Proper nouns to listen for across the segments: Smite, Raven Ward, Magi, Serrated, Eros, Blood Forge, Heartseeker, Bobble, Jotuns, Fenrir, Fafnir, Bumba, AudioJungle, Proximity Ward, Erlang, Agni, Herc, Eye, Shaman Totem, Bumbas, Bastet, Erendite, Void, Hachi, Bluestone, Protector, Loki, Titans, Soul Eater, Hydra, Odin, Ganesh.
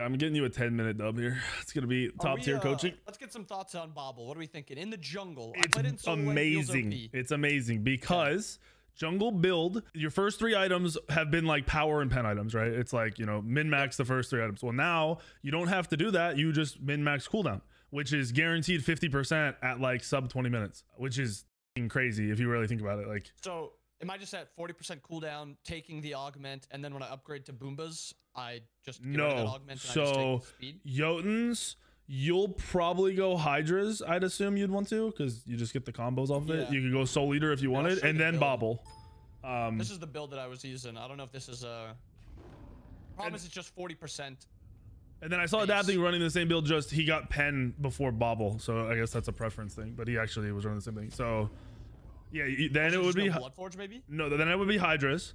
Yeah, I'm getting you a 10-minute dub here. It's gonna be top tier coaching. Let's get some thoughts on Bobble. What are we thinking in the jungle? It's amazing. It's amazing because jungle build, your first three items have been like power and pen items, right? It's like, you know, min-max the first three items. Well, now you don't have to do that. You just min-max cooldown, which is guaranteed 50% at like sub 20 minutes, which is crazy if you really think about it. Like, so am I just at 40% cooldown, taking the augment, and then when I upgrade to Boombas, I just get rid of that augment and I just take speed? Jotuns, you'll probably go Hydras, I'd assume you'd want to, because you just get the combos off of it. You could go Soul Eater if you wanted, and then Bobble. This is the build that I was using. I don't know if this is a... Problem is it's just 40%. And then I saw Adapting running the same build, just he got Pen before Bobble, so I guess that's a preference thing, but he actually was running the same thing. So... yeah, then it would be Blood Forge, maybe? No, then it would be Hydras.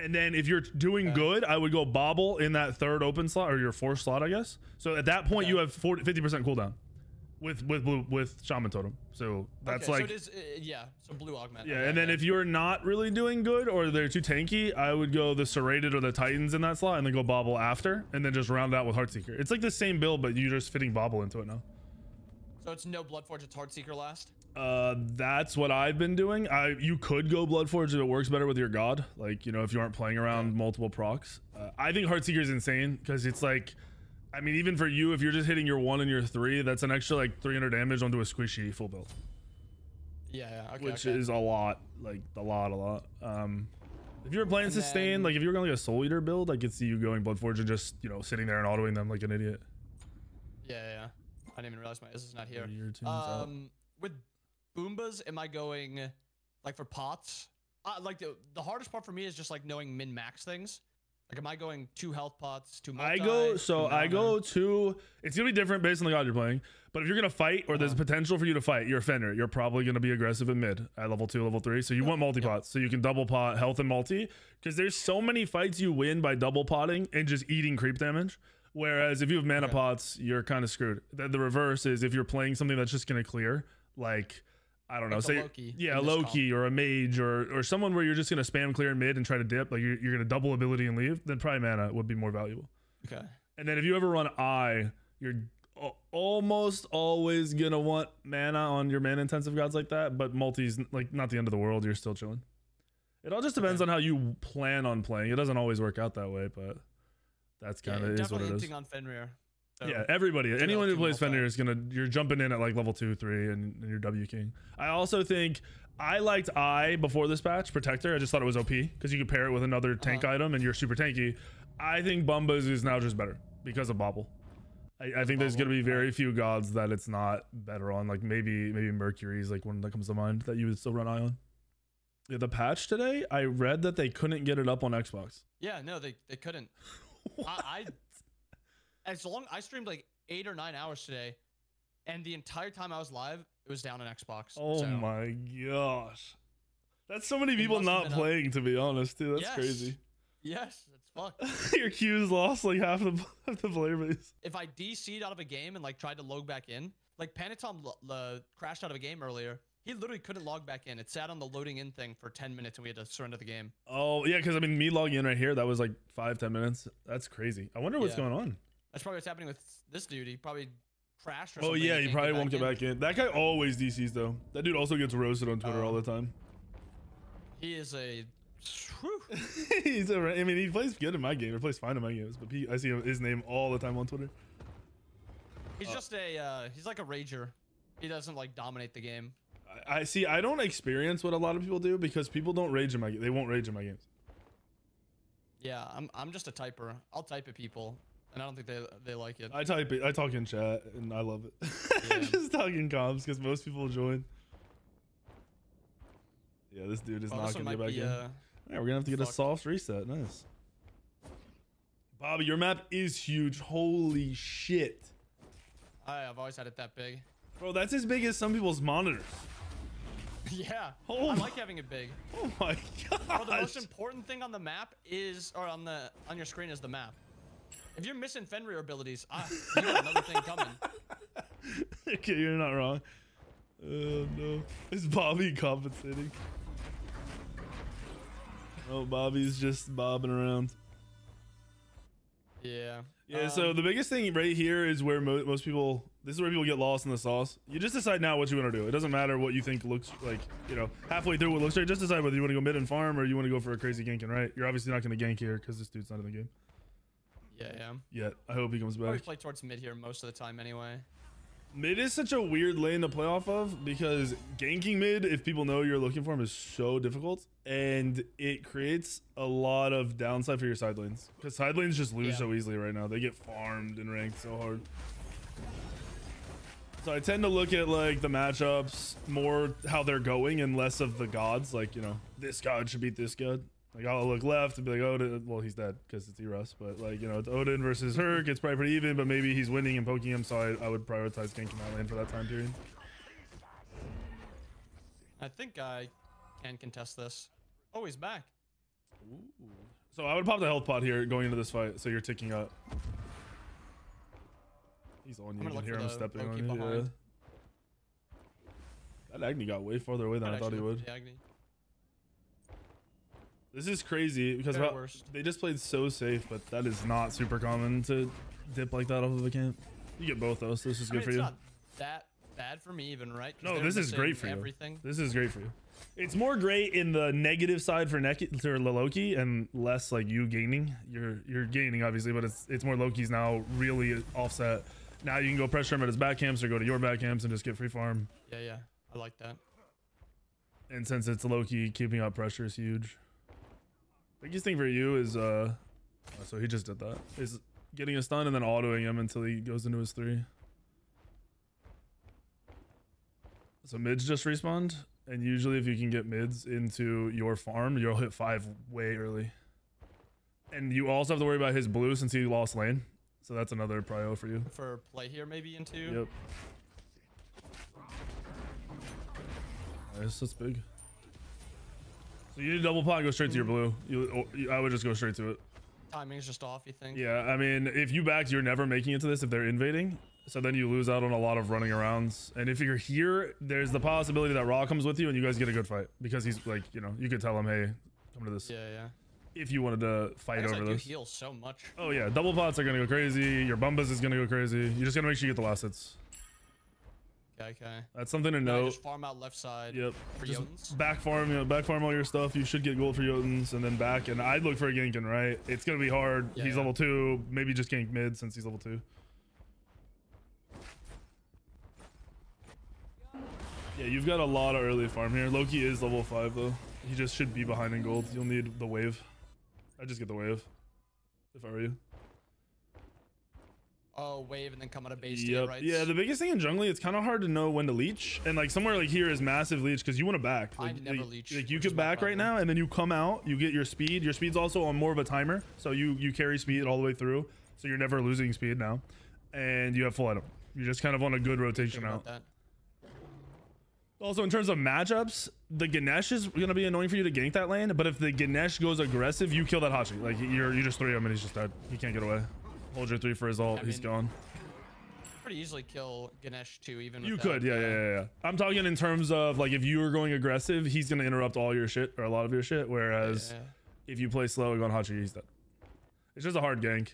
And then if you're doing good, I would go Bobble in that third open slot, or your fourth slot, I guess. So at that point, you have 50% cooldown with Shaman Totem. So that's like... so it is, so blue augment. Yeah, and then if you're not really doing good, or they're too tanky, I would go the Serrated or the Titans in that slot, and then go Bobble after, and then just round out with Heartseeker. It's like the same build, but you're just fitting Bobble into it now. So it's no Blood Forge, it's Heartseeker last? That's what I've been doing. You could go Blood Forge if it works better with your god, like, you know, if you aren't playing around multiple procs. I think Heartseeker is insane because it's like, I mean, even for you, if you're just hitting your 1 and your 3, that's an extra like 300 damage onto a squishy full build. Which is a lot, like a lot. If you're playing sustain, like if you're going like a Soul Eater build, I could see you going Blood Forge and just, you know, sitting there and autoing them like an idiot. Yeah. I didn't even realize my is not here. With Boombas, am I going like for pots? Like the hardest part for me is just like knowing min max things. Like, am I going 2 health pots? 2 multi? I go two. It's gonna be different based on the god you're playing. But if you're gonna fight, or there's potential for you to fight, you're a Fenrir. You're probably gonna be aggressive in mid at level 2, level 3. So you want multi pots, so you can double pot health and multi. Because there's so many fights you win by double potting and just eating creep damage. Whereas if you have mana pots, you're kind of screwed. The reverse is if you're playing something that's just gonna clear. Like, I don't know, say Loki, or a mage, or someone where you're just gonna spam clear mid and try to dip, like you're gonna double ability and leave, then probably mana would be more valuable. Okay. And then if you ever run Eye, you're almost always gonna want mana on your mana intensive gods like that, but multi's like not the end of the world. You're still chilling. It all just depends on how you plan on playing. It doesn't always work out that way, but that's kind of is what it is. On Fenrir. So yeah, everybody, anyone who plays Fenrir is gonna, you're jumping in at like level 2, 3 and you're W King. I also think I liked Eye before this patch, Protector. I just thought it was OP because you could pair it with another tank item and you're super tanky. I think Bumba's is now just better because of Bobble. I think there's gonna be very few gods that it's not better on. Like maybe Mercury's like one that comes to mind that you would still run Eye on. Yeah, the patch today, I read that they couldn't get it up on Xbox. Yeah, no, they couldn't. I streamed like 8 or 9 hours today, and the entire time I was live, it was down on Xbox. Oh my gosh, that's so many people not playing. To be honest, dude, that's crazy. Yes, that's fucked. Your queues lost like half the player base. If I DC'd out of a game and like tried to log back in, like Panatom crashed out of a game earlier. He literally couldn't log back in. It sat on the loading in thing for 10 minutes and we had to surrender the game. Oh yeah, because I mean, me logging in right here, that was like 5, 10 minutes. That's crazy. I wonder what's going on. That's probably what's happening with this dude. He probably crashed or something. Oh yeah, he probably won't get back in. That guy always DCs though. That dude also gets roasted on Twitter all the time. He is a... I mean, he plays good in my game. He plays fine in my games, but I see his name all the time on Twitter. He's just a... he's like a rager. He doesn't like dominate the game. I see. I don't experience what a lot of people do because people don't rage in my game. They won't rage in my games. Yeah, I'm just a typer. I'll type at people. And I don't think they like it. I type it. I talk in chat, and I love it. Yeah. Just talking comms because most people join. Yeah, this dude is not gonna get back in. All right, we're gonna have to get a soft reset. Nice. Bobby, your map is huge. Holy shit. I've always had it that big. Bro, that's as big as some people's monitors. Yeah. Oh, I like having it big. Oh my god. Bro, the most important thing on the map is, or on your screen is the map. If you're missing Fenrir abilities, you got another thing coming. Okay, you're not wrong. Oh no. Is Bobby compensating? Oh, Bobby's just bobbing around. Yeah, so the biggest thing right here is where most people, this is where people get lost in the sauce. You just decide now what you want to do. It doesn't matter what you think looks like, you know, halfway through what looks right. Just decide whether you want to go mid and farm or you want to go for a crazy ganking, right? You're obviously not going to gank here because this dude's not in the game. Yeah, I hope he comes back. We play towards mid here most of the time anyway. Mid is such a weird lane to play off of because ganking mid, if people know you're looking for him, is so difficult, and it creates a lot of downside for your side lanes because side lanes just lose so easily right now. They get farmed and ranked so hard. So I tend to look at like the matchups more how they're going and less of the gods. Like, you know, this god should beat this god. Like, I'll look left and be like, Odin, well, he's dead because it's Eros, but like, you know, it's Odin versus Herc. It's probably pretty even, but maybe he's winning and poking him, so I would prioritize ganking my lane for that time period. I think I can contest this. Oh, he's back. Ooh. So I would pop the health pot here going into this fight, so you're ticking up. He's on you, can hear him stepping on you. Yeah. That Agni got way farther away than I thought he would. This is crazy because they just played so safe, but that is not super common to dip like that off of a camp. You get both though, so this is good for you. It's not that bad for me even, right? No, this is great for you. This is great for you. It's more great in the negative side for Loki and less like you gaining. You're gaining obviously, but it's more Loki's now really offset. Now you can go pressure him at his back camps or go to your back camps and just get free farm. Yeah, I like that. And since it's Loki, keeping up pressure is huge. Biggest thing for you is so he just did that, is getting a stun and then autoing him until he goes into his three. So mids just respawned, and usually if you can get mids into your farm, you'll hit 5 way early. And you also have to worry about his blue since he lost lane, so that's another prio for you. For play here maybe into. Yep. Nice, that's big. So you double pot and go straight to your blue. I would just go straight to it. Timing's just off, you think? Yeah, I mean, if you back, you're never making it to this if they're invading. So then you lose out on a lot of running arounds. And if you're here, there's the possibility that Raw comes with you and you guys get a good fight. Because he's like, you know, you could tell him, hey, come to this. Yeah. If you wanted to fight over this. You heal so much. Oh, yeah. Double pots are going to go crazy. Your Bumbas is going to go crazy. You're just going to make sure you get the last hits. Okay. That's something to know. Just farm out left side. Yep. For Jotuns. Back farm, you know, back farm all your stuff. You should get gold for Jotuns and then back. And I'd look for a ganking, right? It's gonna be hard. Yeah, he's level 2. Maybe just gank mid since he's level 2. Yeah, you've got a lot of early farm here. Loki is level 5 though. He just should be behind in gold. You'll need the wave. I'd just get the wave if I were you. Oh, wave and then come out of base. Yep. Right? Yeah, the biggest thing in jungling, it's kind of hard to know when to leech. And like somewhere like here is massive leech because you want to back. Like, I never leech. Like you could back right now and then you come out, you get your speed. Your speed's also on more of a timer. So you carry speed all the way through. So you're never losing speed now. And you have full item. You're just kind of on a good rotation out. Also, in terms of matchups, the Ganesh is going to be annoying for you to gank that lane. But if the Ganesh goes aggressive, you kill that Hachi. Like you just 3 him and he's just dead. He can't get away. Hold your 3 for his ult. He's gone. Pretty easily kill Ganesh too, even you could. Yeah. I'm talking in terms of like if you were going aggressive, he's gonna interrupt all your shit or a lot of your shit. Whereas if you play slow and go on Hachi, he's dead. It's just a hard gank.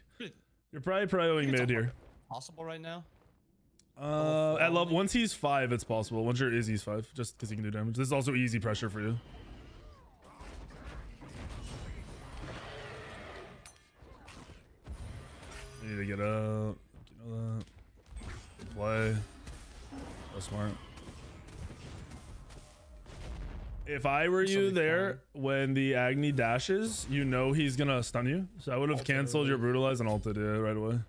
You're probably prioing mid here. Possible right now. At level once he's 5, it's possible. Once you're Izzy's 5, just because he can do damage. This is also easy pressure for you. Need to get up, you know that. Good play. So smart. If I were you there, when the Agni dashes, you know he's gonna stun you. So I would have canceled your brutalize and ulted it right away.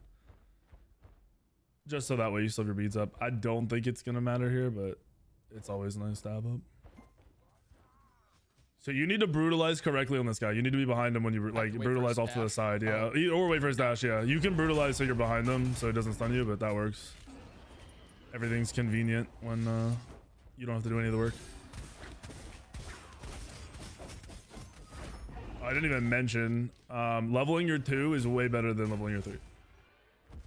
Just so that way you still have your beads up. I don't think it's gonna matter here, but it's always nice to have up. So you need to brutalize correctly on this guy. You need to be behind him when you like brutalize off to the side. Yeah, or wait for his dash. Yeah, you can brutalize so you're behind them so it doesn't stun you, but that works. Everything's convenient when you don't have to do any of the work. I didn't even mention leveling your 2 is way better than leveling your 3.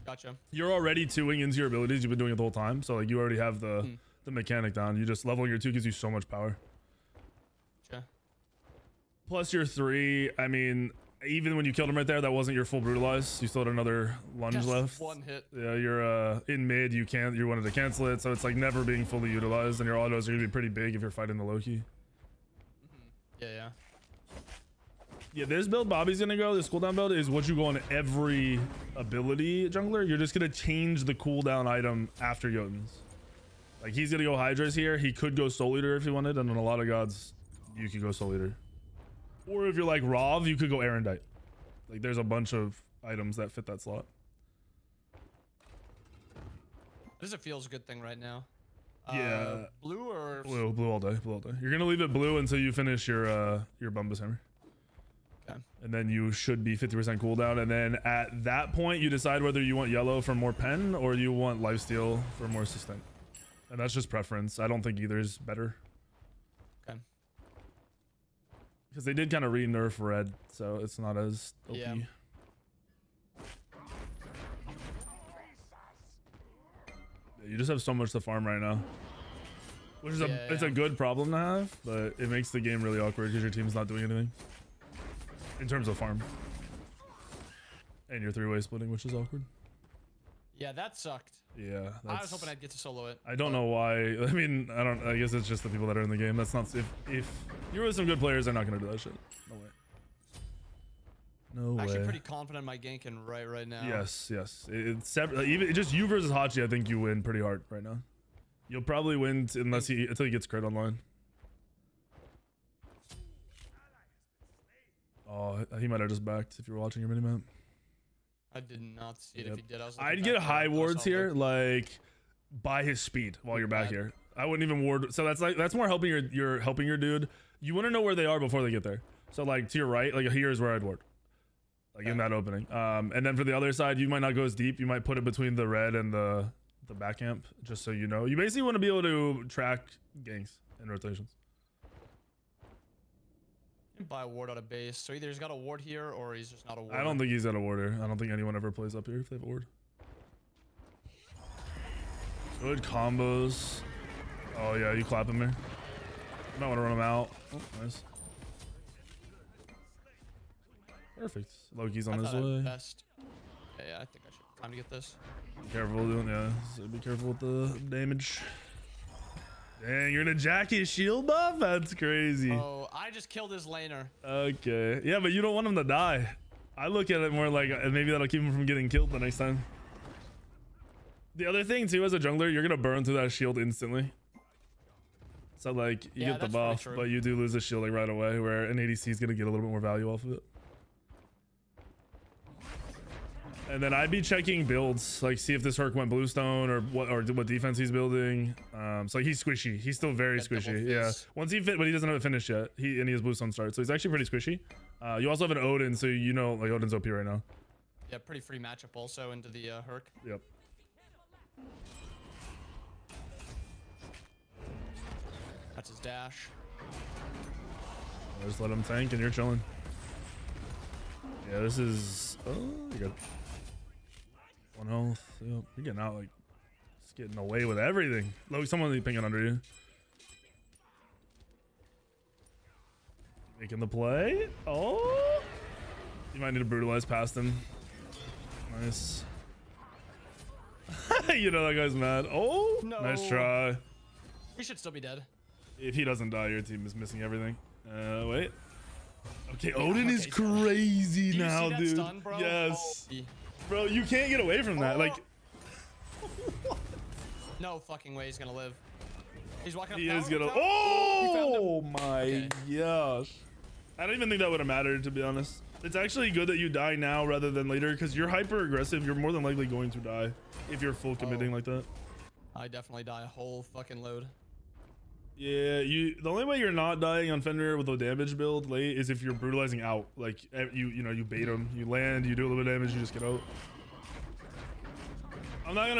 Gotcha. You're already 2ing into your abilities. You've been doing it the whole time, so like you already have the mechanic down. You just leveling your 2 gives you so much power. Plus your 3, I mean, even when you killed him right there, that wasn't your full brutalize. You still had another lunge left. One hit. Yeah, you're in mid. You can't. You wanted to cancel it, so it's like never being fully utilized, and your autos are gonna be pretty big if you're fighting the Loki. Yeah, yeah. Yeah, this build Bobby's gonna go, this cooldown build is what you go on every ability jungler. You're just gonna change the cooldown item after Jotun's. Like he's gonna go Hydra's here. He could go Soul Eater if he wanted, and on a lot of gods, you could go Soul Eater. Or if you're like Rav, you could go Erendite. Like there's a bunch of items that fit that slot. This is a feels good thing right now. Yeah. Blue or blue? Blue all day. Blue all day. You're gonna leave it blue until you finish your Bumba's hammer. Okay. And then you should be 50% cooldown, and then at that point you decide whether you want yellow for more pen or you want lifesteal for more sustain, and that's just preference. I don't think either is better. Okay. Because they did kind of re-nerf red, so it's not as OP. Yeah. You just have so much to farm right now, which is it's a good problem to have, but it makes the game really awkward because your team's not doing anything in terms of farm, and your three-way splitting, which is awkward. Yeah, that sucked. Yeah, I was hoping I'd get to solo it. I don't know why. I mean, I don't. I guess it's just the people that are in the game. That's not. If you're with some good players, they're not gonna do that shit. No way. No way. I'm actually pretty confident in my ganking right now. Yes, yes. It's even just you versus Hachi. I think you win pretty hard right now. You'll probably win unless until he gets crit online. Oh, he might have just backed if you were watching your minimap. I did not see it. If he did, I'd get high wards here, like by his speed while you're back here. I wouldn't even ward. So that's like that's more helping your helping your dude. You want to know where they are before they get there. So like to your right, like here is where I'd ward, like in that opening. And then for the other side, you might not go as deep. You might put it between the red and the back amp, just so you know. You basically want to be able to track ganks and rotations. Buy a ward out of base, so either he's got a ward here or he's just not a ward. I don't think he's got a ward here. I don't think anyone ever plays up here if they have a ward. Good combos. Oh yeah, you clap him there. You might want to run him out. Oh, nice. Perfect. Loki's on his way. Best. Yeah, yeah, I think I should. Time to get this. Be careful doing so be careful with the damage. Dang, you're gonna jack his shield buff? That's crazy. Oh, I just killed his laner. Okay. Yeah, but you don't want him to die. I look at it more like maybe that'll keep him from getting killed the next time. The other thing too, as a jungler, you're gonna burn through that shield instantly. So like, you get the buff, but you do lose the shielding right away, where an ADC is gonna get a little bit more value off of it. And then I'd be checking builds, like see if this Herc went Bluestone or what defense he's building. So he's squishy. He's still very squishy. Yeah. Once he fit, but he doesn't have it finished yet. He has Bluestone start, so he's actually pretty squishy. You also have an Odin, so you know like Odin's OP right now. Yeah, pretty free matchup also into the Herc. Yep. That's his dash. I'll just let him tank, and you're chilling. Yeah, this is. Oh, you got. One health. Yep. You're getting out like it's getting away with everything. Look, someone's pinging under you. Making the play. Oh, you might need to brutalize past him. Nice. You know that guy's mad. Oh, no. Nice try. We should still be dead. If he doesn't die, your team is missing everything. Wait. Okay, yeah, Odin is crazy now, dude. Stun, bro? Yes. Oh. Bro, you can't get away from that. Like, what? No fucking way he's gonna live. He's walking up. He is gonna. Oh my gosh! I don't even think that would have mattered, to be honest. It's actually good that you die now rather than later, because you're hyper aggressive. You're more than likely going to die if you're full committing like that. I definitely die a whole fucking load. Yeah, you. The only way you're not dying on Fenrir with a damage build late is if you're brutalizing out. Like you know, you bait him, you land, you do a little bit of damage, you just get out. I'm not trying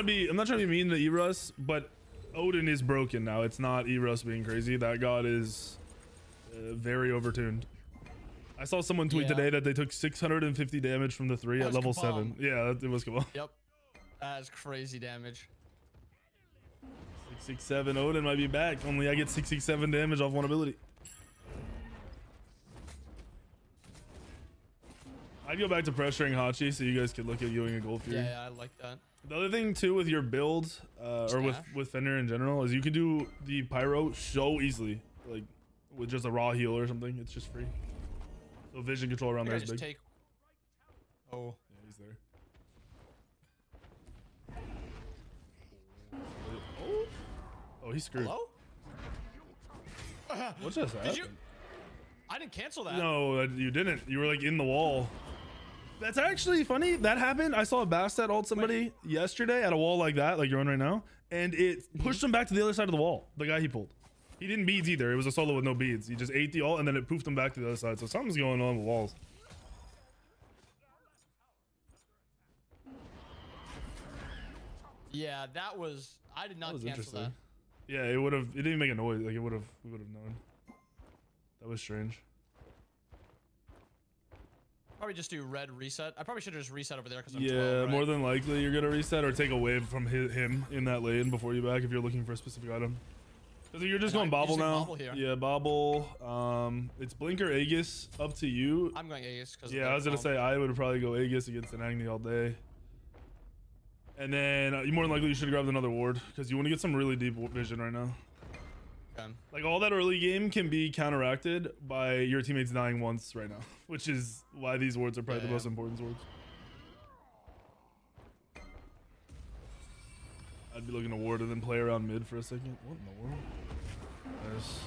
to be mean to Eros, but Odin is broken now. It's not Eros being crazy. That god is very overtuned. I saw someone tweet today that they took 650 damage from the 3 at level 7. Yeah, it was Kabal. Yep, that is crazy damage. 667 Odin might be back. Only I get 667 damage off one ability. I'd go back to pressuring Hachi so you guys could look at Ewing and Gold Fury. Yeah, I like that. The other thing too with your build, or with Fenrir in general, is you can do the Pyro so easily, like with just a raw heal or something. It's just free. So vision control around there is big. Take... Oh, yeah, he's there. Oh, oh, he's screwed. Hello? What just happened? Did you... I didn't cancel that. No, you didn't. You were like in the wall. That's actually funny. That happened. I saw a Bastet ult somebody yesterday at a wall like that, like you're on right now, and it pushed him back to the other side of the wall. The guy he pulled. He didn't beads either. It was a solo with no beads. He just ate the ult and then it poofed him back to the other side. So something's going on with walls. Yeah, that was... I did not cancel that. Yeah, it would have... It didn't make a noise. Like, it would have... We would have known. That was strange. Probably just do red reset. I probably should have just reset over there because I'm 12, right? More than likely you're gonna reset or take a wave from him in that lane before you back if you're looking for a specific item. Because you're just going Bobble now. Bobble here. Yeah, Bobble. It's Blinker Aegis up to you. I'm going Aegis because yeah, I was gonna say I would probably go Aegis against an Agni all day. And then you more than likely you should grab another ward because you want to get some really deep vision right now. Like all that early game can be counteracted by your teammates dying once right now, which is why these wards are probably the most important wards. I'd be looking to ward and then play around mid for a second. What in the world? Nice.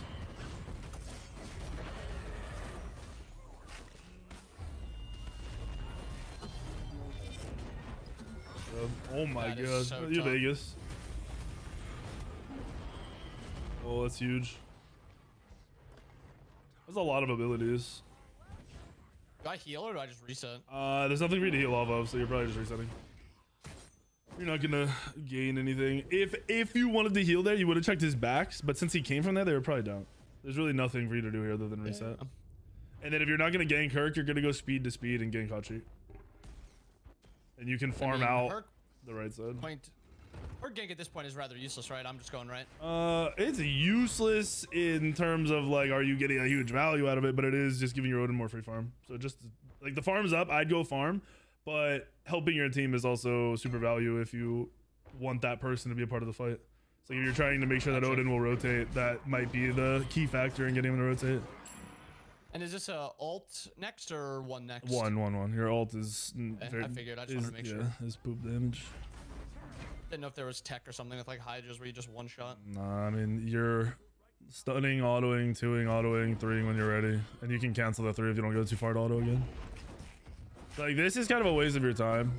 Oh my god, so you're Vegas. Oh, that's huge. There's a lot of abilities. Do I heal or do I just reset? There's nothing for you to heal off of, so you're probably just resetting. You're not gonna gain anything. If you wanted to heal there, you would have checked his backs, but since he came from there, they were probably down. There's really nothing for you to do here other than reset. And then if you're not gonna gank Herc, you're gonna go speed to speed and gank Hachi. And you can farm out Herc the right side. Or gank at this point is rather useless, right? I'm just going right. It's useless in terms of like, are you getting a huge value out of it? But it is just giving your Odin more free farm. So just like the farm's up, I'd go farm, but helping your team is also super value if you want that person to be a part of the fight. So if you're trying to make sure that Odin will rotate, that might be the key factor in getting him to rotate. And is this a alt next or one next? One. Your alt is. I figured. I just wanted to make sure. Yeah, is poop damage. Didn't know if there was tech or something with like Hydras where you just one shot. Nah, I mean you're stunning, autoing, twoing, autoing, threeing when you're ready, and you can cancel the three if you don't go too far to auto again. Like this is kind of a waste of your time.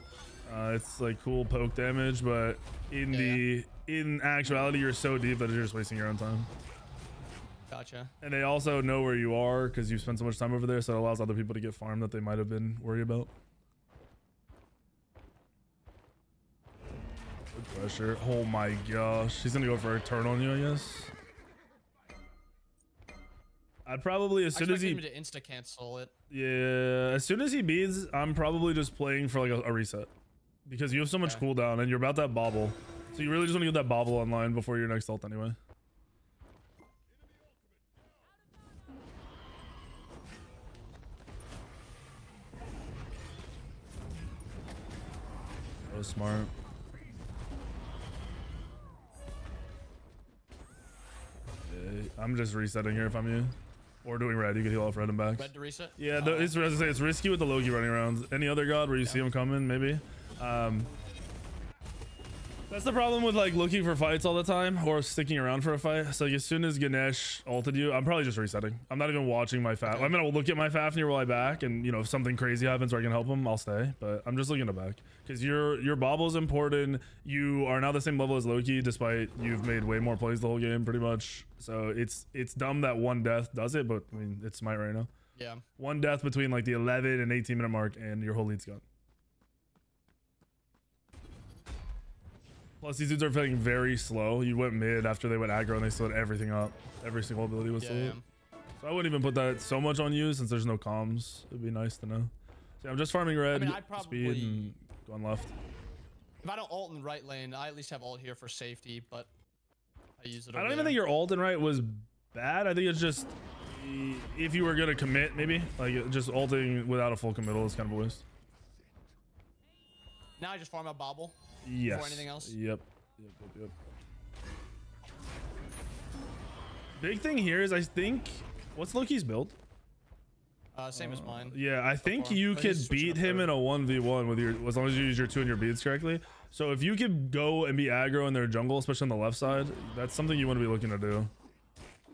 It's like cool poke damage, but in in actuality you're so deep that you're just wasting your own time. Gotcha. And they also know where you are because you spend so much time over there, so it allows other people to get farmed that they might have been worried about. Pressure. Oh my gosh, he's gonna go for a turn on you. I guess I'd probably as soon as he to insta cancel it. Yeah, as soon as he beads, I'm probably just playing for like a reset because you have so much cooldown and you're about that Bobble, so you really just want to get that Bobble online before your next ult anyway. That was smart. I'm just resetting here if I'm you. Or doing red. You can heal off red and back. Red to reset? Yeah, it's risky with the Loki running around. Any other god where you see him coming, maybe. That's the problem with like looking for fights all the time or sticking around for a fight. So like, as soon as Ganesh ulted you, I'm probably just resetting. I'm not even watching my Fafnir. I mean, I'll look at my Fafnir while I back, and you know, if something crazy happens where I can help him, I'll stay. But I'm just looking to back because your Bobble's important. You are now the same level as Loki, despite you've made way more plays the whole game, pretty much. So it's dumb that one death does it, but I mean, it's Smite right now. Yeah. One death between like the 11 and 18 minute mark, and your whole lead's gone. Plus, these dudes are playing very slow. You went mid after they went aggro and they slowed everything up. Every single ability was slowed. So I wouldn't even put that so much on you since there's no comms. It'd be nice to know. So I'm just farming red, speed, and going left. If I don't ult in right lane, I at least have ult here for safety, but I use it over there. I don't even think your ult in right was bad. I think it's just if you were gonna commit, maybe like just ulting without a full committal is kind of a waste. Now I just farm out Bobble. Yes. Before anything else. Yep. Yep. Big thing here is I think what's Loki's build? Same as mine. Yeah, I think you could beat him in a 1v1 with your, as long as you use your 2 and your beads correctly. So if you could go and be aggro in their jungle, especially on the left side, that's something you want to be looking to do.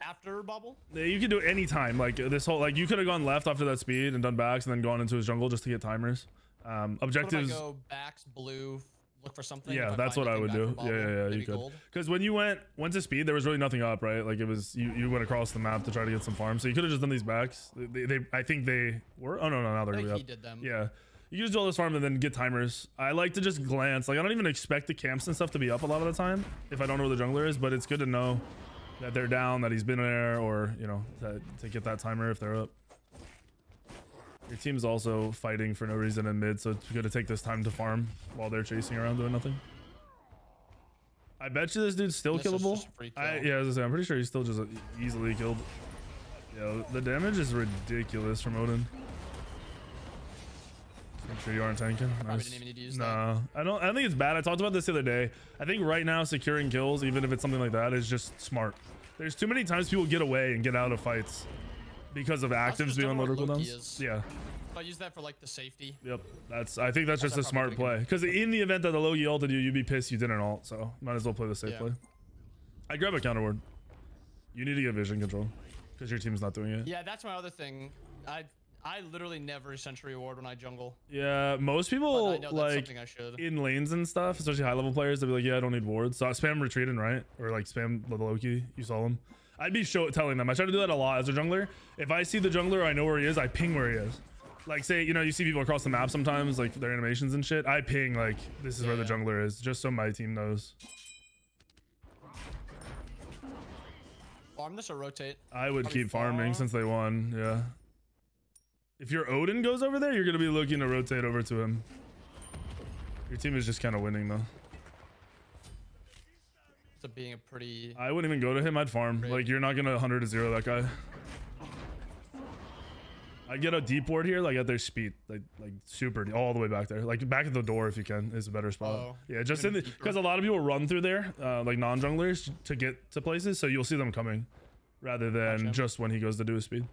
After Bubble? Yeah, you can do it any time. Like this whole, like you could have gone left after that speed and done backs and then gone into his jungle just to get timers. Objectives. What if I go backs, blue, look for something? Yeah, that's what I would do. Bobble, yeah, you could. Because when you went to speed, there was really nothing up, right? Like it was, you went across the map to try to get some farm. So you could have just done these backs. I think they were, oh no, now they're going to be up. He did them. Yeah. You just do all this farm and then get timers. I like to just glance. Like I don't even expect the camps and stuff to be up a lot of the time if I don't know where the jungler is, but it's good to know that they're down, that he's been there, or, you know, to get that timer if they're up. Your team's also fighting for no reason in mid, so it's good to take this time to farm while they're chasing around doing nothing. I bet you this dude's still killable. Yeah, as I said, I'm pretty sure he's still just easily killed. Yeah, the damage is ridiculous from Odin. I'm sure you aren't tanking. Nice. I probably didn't even need to use that. I don't think it's bad. I talked about this the other day. I think right now securing kills, even if it's something like that, is just smart. There's too many times people get away and get out of fights because of actives being on loader cooldowns. Yeah. I use that for like the safety. Yep. I think that's just a smart play. Because in the event that the Loki ulted you, you'd be pissed you didn't ult. So might as well play the safe play. I grab a counter ward. You need to get vision control because your team's not doing it. Yeah, that's my other thing. I literally never Sentry Ward when I jungle. Yeah, most people like in lanes and stuff, especially high level players, they'll be like, yeah, I don't need wards. So I spam retreating, right? Or like spam the Loki, you saw him. I'd be telling them, I try to do that a lot as a jungler. If I see the jungler, I know where he is, I ping where he is. Like say, you know, you see people across the map sometimes, like their animations and shit. I ping like, this is where the jungler is, just so my team knows. Farm this or rotate? I would keep farming since they won, yeah. If your Odin goes over there, you're going to be looking to rotate over to him. Your team is just kind of winning, though. It's being a pretty... I wouldn't even go to him. I'd farm. Great. Like, you're not going to 100-0 that guy. I'd get a deep ward here, like, at their speed. Like super deep, all the way back there. Like, back at the door, if you can, is a better spot. Oh, yeah, just in the... Because a lot of people run through there, like, non-junglers, to get to places. So you'll see them coming, rather than just when he goes to do his speed.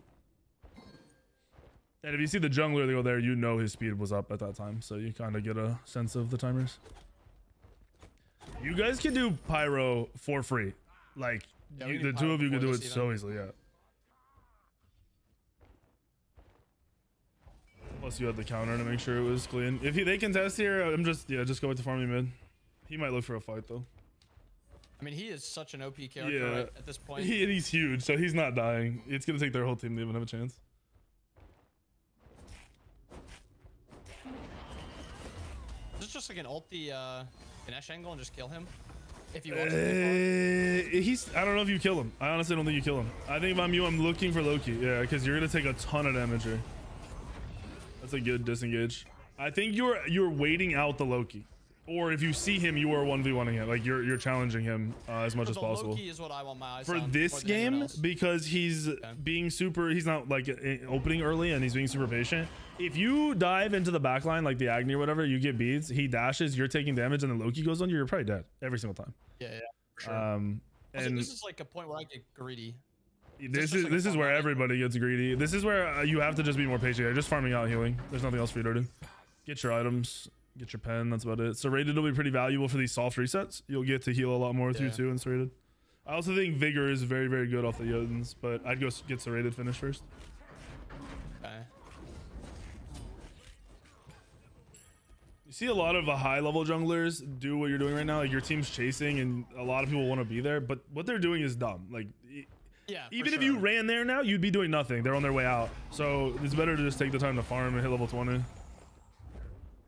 And if you see the jungler they go there, you know his speed was up at that time. So you kind of get a sense of the timers. You guys can do pyro for free. Like, yeah, the two of you can do it so easily, yeah. Plus you had the counter to make sure it was clean. If they contest here, I'm just, just go with the farming mid. He might look for a fight, though. I mean, he is such an OP character right, at this point. He's huge, so he's not dying. It's going to take their whole team to even have a chance. Just like an ult the Ganesh angle and just kill him if you want to. I don't know if you kill him. I honestly don't think you kill him. I think if I'm you, I'm looking for Loki. Yeah, because you're gonna take a ton of damage here. That's a good disengage. I think you're waiting out the Loki, or if you see him, you are 1v1ing him. Like you're challenging him as much as possible. Loki is what I want my eyes for this game because he's being super. He's not like opening early and he's being super patient. If you dive into the back line, like the Agni or whatever, you get beads, he dashes, you're taking damage, and then Loki goes on you, you're probably dead every single time. Yeah, for sure. Also, and this is like a point where I get greedy. This is where everybody gets greedy. This is where you have to just be more patient. You're just farming out healing. There's nothing else for you to do. Get your items, get your pen, that's about it. Serrated will be pretty valuable for these soft resets. You'll get to heal a lot more with you too and Serrated. I also think Vigor is very, very good off the Jotuns, but I'd go get Serrated finished first. You see a lot of high level junglers do what you're doing right now. Like your team's chasing and a lot of people want to be there, but what they're doing is dumb. Like even if you ran there now, you'd be doing nothing. They're on their way out. So it's better to just take the time to farm and hit level 20.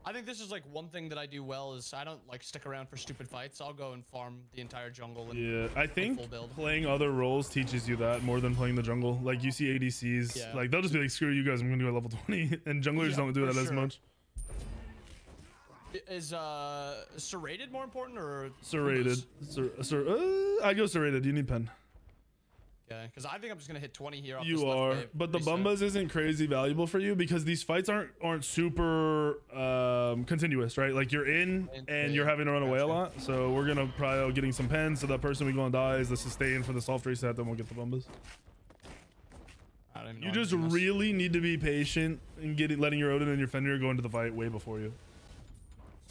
I think this is like one thing that I do well is I don't like stick around for stupid fights. I'll go and farm the entire jungle. And I think playing other roles teaches you that more than playing the jungle. Like you see ADCs, like they'll just be like, screw you guys, I'm going to do a level 20. And junglers don't do that as much. Is Serrated more important or Serrated? I'd go Serrated. You need pen. Okay, because I think I'm just gonna hit 20 here. You are, but the Bumbas isn't crazy valuable for you because these fights aren't super continuous, right? Like you're in and you're having to run away a lot. So we're gonna probably getting some pens. So that person we gonna die is the sustain for the soft reset. Then we'll get the Bumbas. You just really need to be patient and letting your Odin and your Fenrir go into the fight way before you.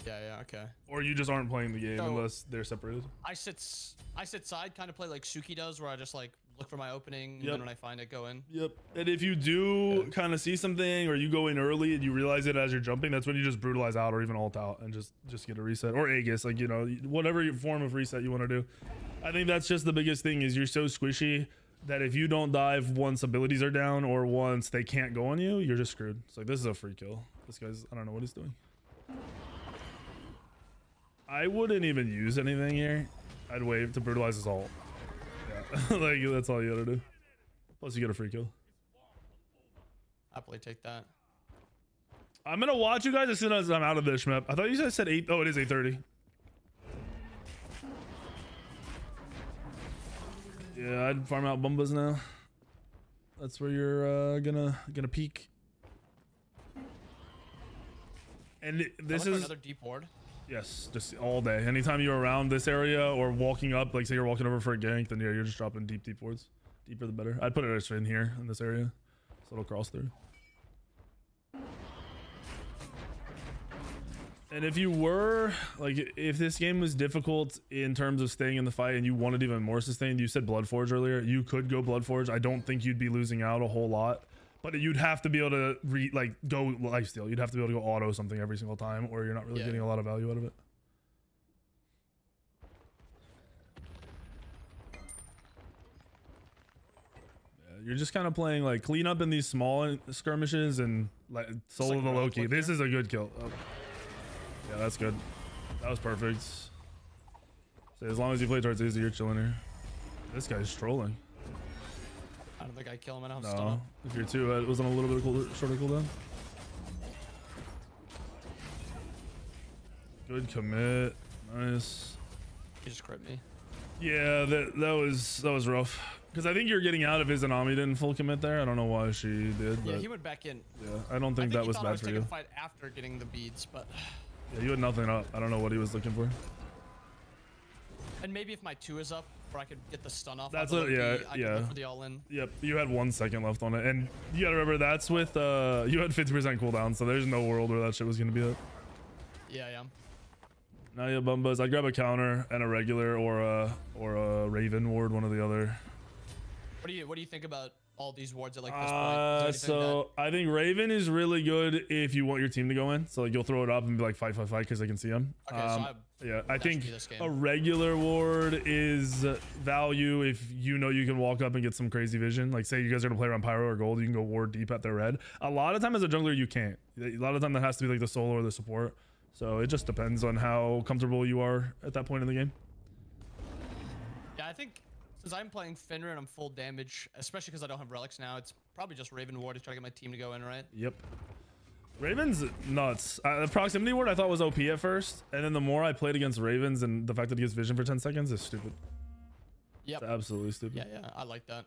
Yeah, yeah, okay. Or you just aren't playing the game unless they're separated. I sit side, kind of play like Suki does, where I just like look for my opening, and then when I find it, go in. Yep. And if you do kind of see something, or you go in early and you realize it as you're jumping, that's when you just brutalize out or even ult out and just get a reset or Aegis, like, you know, whatever form of reset you want to do. I think that's just the biggest thing is you're so squishy that if you don't dive once abilities are down or once they can't go on you, you're just screwed. It's like, this is a free kill. This guy's, I don't know what he's doing. I wouldn't even use anything here. I'd wait to brutalize his ult. Yeah. Like, that's all you gotta do. Plus you get a free kill. I'll probably take that. I'm gonna watch you guys as soon as I'm out of this map. I thought you guys said 8. Oh, it is 8:30. Yeah, I'd farm out Bumbas now. That's where you're gonna peak. And this is another deep ward. Yes, just all day. Anytime you're around this area or walking up, like say you're walking over for a gank, then yeah, you're just dropping deep wards. Deeper the better. I'd put it in here in this area, so it'll cross through. And if you were, like, if this game was difficult in terms of staying in the fight and you wanted even more sustained, you said Blood Forge earlier, you could go Blood Forge. I don't think you'd be losing out a whole lot, but you'd have to be able to go lifesteal. You'd have to be able to go auto something every single time, or you're not really getting a lot of value out of it. You're just kind of playing like clean up in these small skirmishes and like solo the Loki. This is a good kill. Oh. Yeah, that's good. That was perfect. So as long as you play towards easy, you're chilling here. This guy's trolling. I don't think I kill him enough. No, if you're too, it was on a little bit of shorter cooldown. Good commit. Nice. He just crit me. Yeah, that was rough. Because I think you're getting out of his Anami didn't full commit there. I don't know why she did. Yeah, he went back in. Yeah, I don't think that was bad for you. I was taking a fight after getting the beads, but. Yeah, you had nothing up. I don't know what he was looking for. And maybe if my 2 is up, where I could get the stun off. That's it. Yeah. I could for the all in. Yep. You had 1 second left on it, and you gotta remember that's with you had 50% cooldown, so there's no world where that shit was gonna be up. Yeah, yeah. Now you have Bumbas. I'd grab a counter and a regular or a Raven Ward, one or the other. What do you think about all these wards at like this point? So I think Raven is really good if you want your team to go in. So like you'll throw it up and be like fight because I can see them. Okay, so I think a regular ward is value if you know you can walk up and get some crazy vision. Like say you guys are gonna play around Pyro or Gold, you can go ward deep at their red. A lot of time as a jungler you can't. A lot of time that has to be like the solo or the support. So it just depends on how comfortable you are at that point in the game. Yeah, I think. Since I'm playing Fenrir and I'm full damage, especially because I don't have relics now, it's probably just Raven Ward to try to get my team to go in, right? Yep. Raven's nuts. The Proximity Ward I thought was OP at first, and then the more I played against Ravens and the fact that he gets vision for 10 seconds is stupid. Yep. It's absolutely stupid. Yeah, yeah, I like that.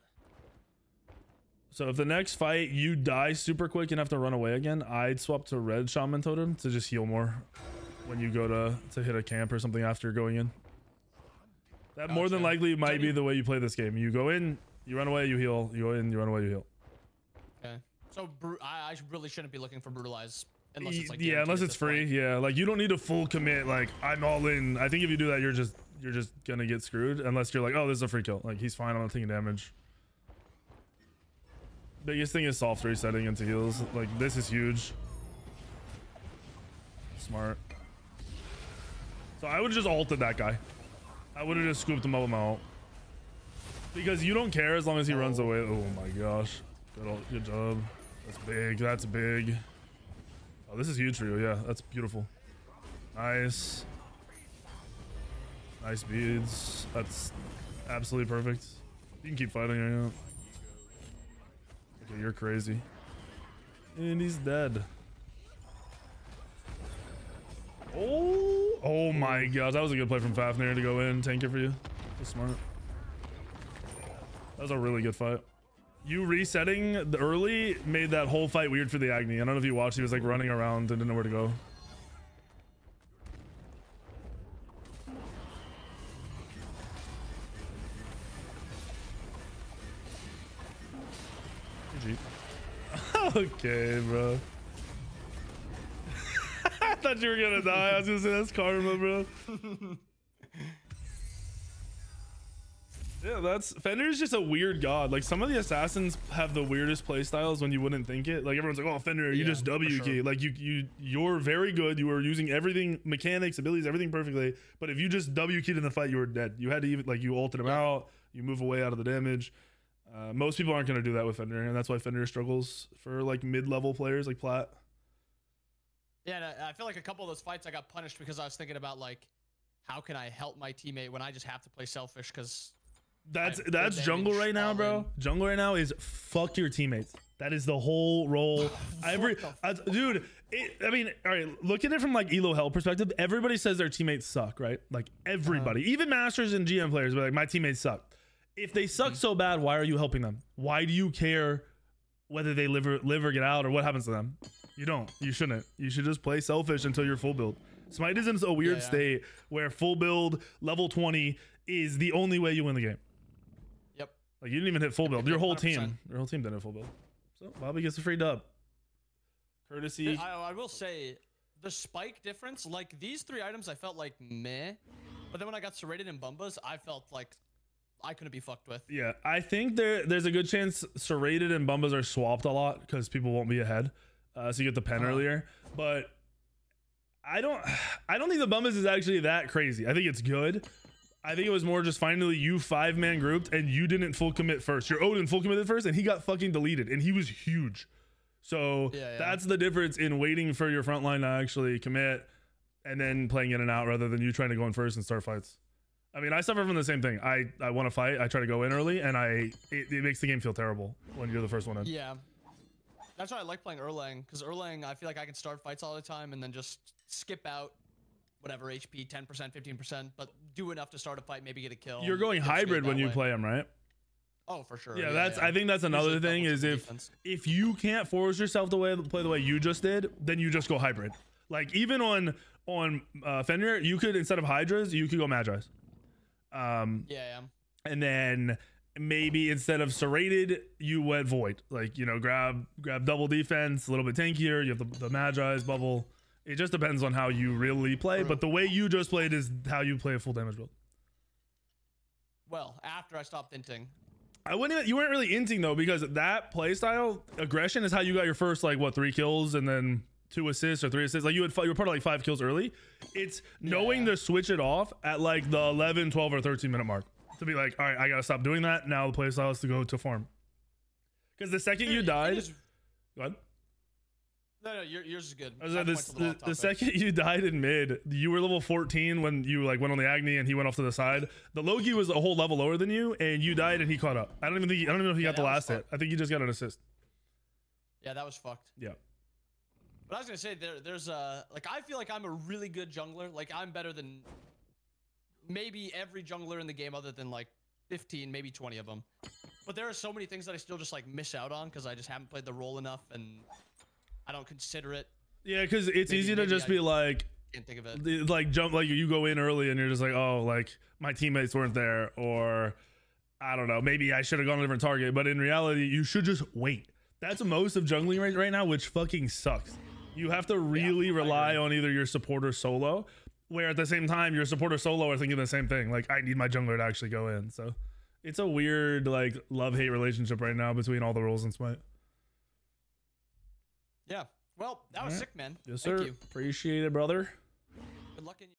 So if the next fight you die super quick and have to run away again, I'd swap to red Shaman Totem to just heal more when you go to hit a camp or something after going in. That more than likely might be the way you play this game. You go in, you run away, you heal. You go in, you run away, you heal. Okay. So I really shouldn't be looking for brutalize unless it's like unless it's free. Yeah, like you don't need to full commit. Like I'm all in. I think if you do that, you're just gonna get screwed unless you're like, oh, this is a free kill. Like he's fine. I'm not taking damage. Biggest thing is soft resetting into heals. Like this is huge. Smart. So I would just ulted that guy. I would have just scooped him up with my ult. Because you don't care as long as he runs away. Oh my gosh. Good ult, good job. That's big. That's big. Oh, this is huge for you. Yeah, that's beautiful. Nice. Nice beads. That's absolutely perfect. You can keep fighting right now. Okay, you're crazy. And he's dead. Oh my gosh, that was a good play from Fafnir to go in, tank it for you. That's smart. That was a really good fight. You resetting the early made that whole fight weird for the Agni. I don't know if you watched. He was like running around and didn't know where to go. Okay, bro. I thought you were gonna die. I was gonna say that's karma, bro. Yeah, that's Fenrir's just a weird god. Like some of the assassins have the weirdest play styles when you wouldn't think it. Like everyone's like, "Oh, Fenrir, you just W key." Sure. Like you're very good. You were using everything, mechanics, abilities, everything perfectly. But if you just W keyed in the fight, you were dead. You had to even like you ulted him out. You move away out of the damage. Most people aren't going to do that with Fenrir, and that's why Fenrir struggles for like mid-level players like Platt. Yeah, and I feel like a couple of those fights I got punished because I was thinking about like, how can I help my teammate when I just have to play selfish? Because that's jungle right now, bro. Jungle right now is fuck your teammates. That is the whole role. Dude, I mean, all right, look at it from like Elo Hell perspective. Everybody says their teammates suck, right? Like everybody, even masters and GM players, but like my teammates suck. If they suck so bad, why are you helping them? Why do you care whether they live or get out or what happens to them? You don't. You shouldn't. You should just play selfish until you're full build. Smite is in a weird state where full build level 20 is the only way you win the game. Yep. Like you didn't even hit full build. Your whole 100%. Team. Your whole team didn't hit full build. So Bobby gets a free dub. Courtesy. I will say the spike difference, like these three items I felt like meh. But then when I got Serrated and Bumbas, I felt like I couldn't be fucked with. Yeah, I think there's a good chance Serrated and Bumbas are swapped a lot because people won't be ahead, so you get the pen earlier. But I don't think the Bumbas is actually that crazy. I think it's good. I think it was more just finally you five-man grouped and you didn't full commit first. Your Odin full committed first and he got fucking deleted and he was huge. So that's the difference in waiting for your frontline to actually commit and then playing in and out rather than you trying to go in first and start fights. I mean, I suffer from the same thing. I want to fight. I try to go in early, and it makes the game feel terrible when you're the first one in. Yeah, that's why I like playing Erlang, because Erlang, I feel like I can start fights all the time and then just skip out whatever HP, 10%, 15%, but do enough to start a fight, maybe get a kill. You're going hybrid when you play them, right? Oh, for sure. Yeah, I think that's another thing is if you can't force yourself to play the way you just did, then you just go hybrid. Like even on Fenrir, you could instead of Hydras, you could go Magi's. And then maybe instead of Serrated you went Void, like, you know, grab double defense, a little bit tankier. You have the Magi's bubble. It just depends on how you really play, but the way you just played is how you play a full damage build. Well, after I stopped inting, you weren't really inting though, because that play style aggression is how you got your first like what 3 kills and then 2 assists or 3 assists. Like you were part of like 5 kills early. It's knowing to switch it off at like the 11, 12 or 13 minute mark to be like, all right, I got to stop doing that. Now the play style is to go to farm. Cause the second you died, go ahead. No, yours is good. The second you died in mid, you were level 14 when you like went on the Agni and he went off to the side. The Loki was a whole level lower than you and you died and he caught up. I don't even know if he got the last hit. I think he just got an assist. Yeah, that was fucked. Yeah. But I was gonna say there's a like I feel like I'm a really good jungler. Like I'm better than maybe every jungler in the game other than like 15, maybe 20 of them. But there are so many things that I still just like miss out on because I just haven't played the role enough and I don't consider it. Yeah, because it's easy to just be like, can't think of it. Like jump, like you go in early and you're just like, oh, like my teammates weren't there, or I don't know, maybe I should have gone to a different target. But in reality, you should just wait. That's most of jungling right now, which fucking sucks. You have to really rely on either your support or solo, where at the same time your support or solo are thinking the same thing. Like I need my jungler to actually go in. So it's a weird like love-hate relationship right now between all the roles in Smite. Yeah. Well, that was sick, man. Yes, sir. Thank you. Appreciate it, brother. Good luck in